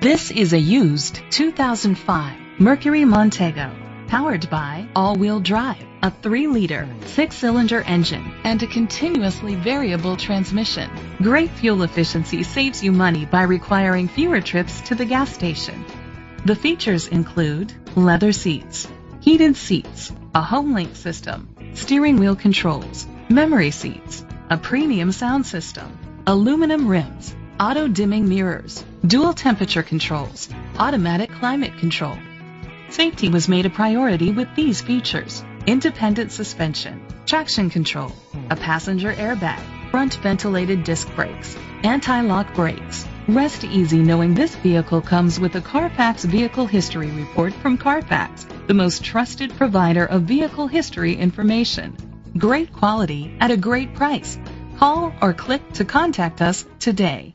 This is a used 2005 Mercury Montego, powered by all-wheel drive, a 3-liter, 6-cylinder engine, and a continuously variable transmission. Great fuel efficiency saves you money by requiring fewer trips to the gas station. The features include leather seats, heated seats, a HomeLink system, steering wheel controls, memory seats, a premium sound system, aluminum rims, auto-dimming mirrors, dual temperature controls, automatic climate control. Safety was made a priority with these features: independent suspension, traction control, a passenger airbag, front ventilated disc brakes, anti-lock brakes. Rest easy knowing this vehicle comes with a Carfax Vehicle History Report from Carfax, the most trusted provider of vehicle history information. Great quality at a great price. Call or click to contact us today.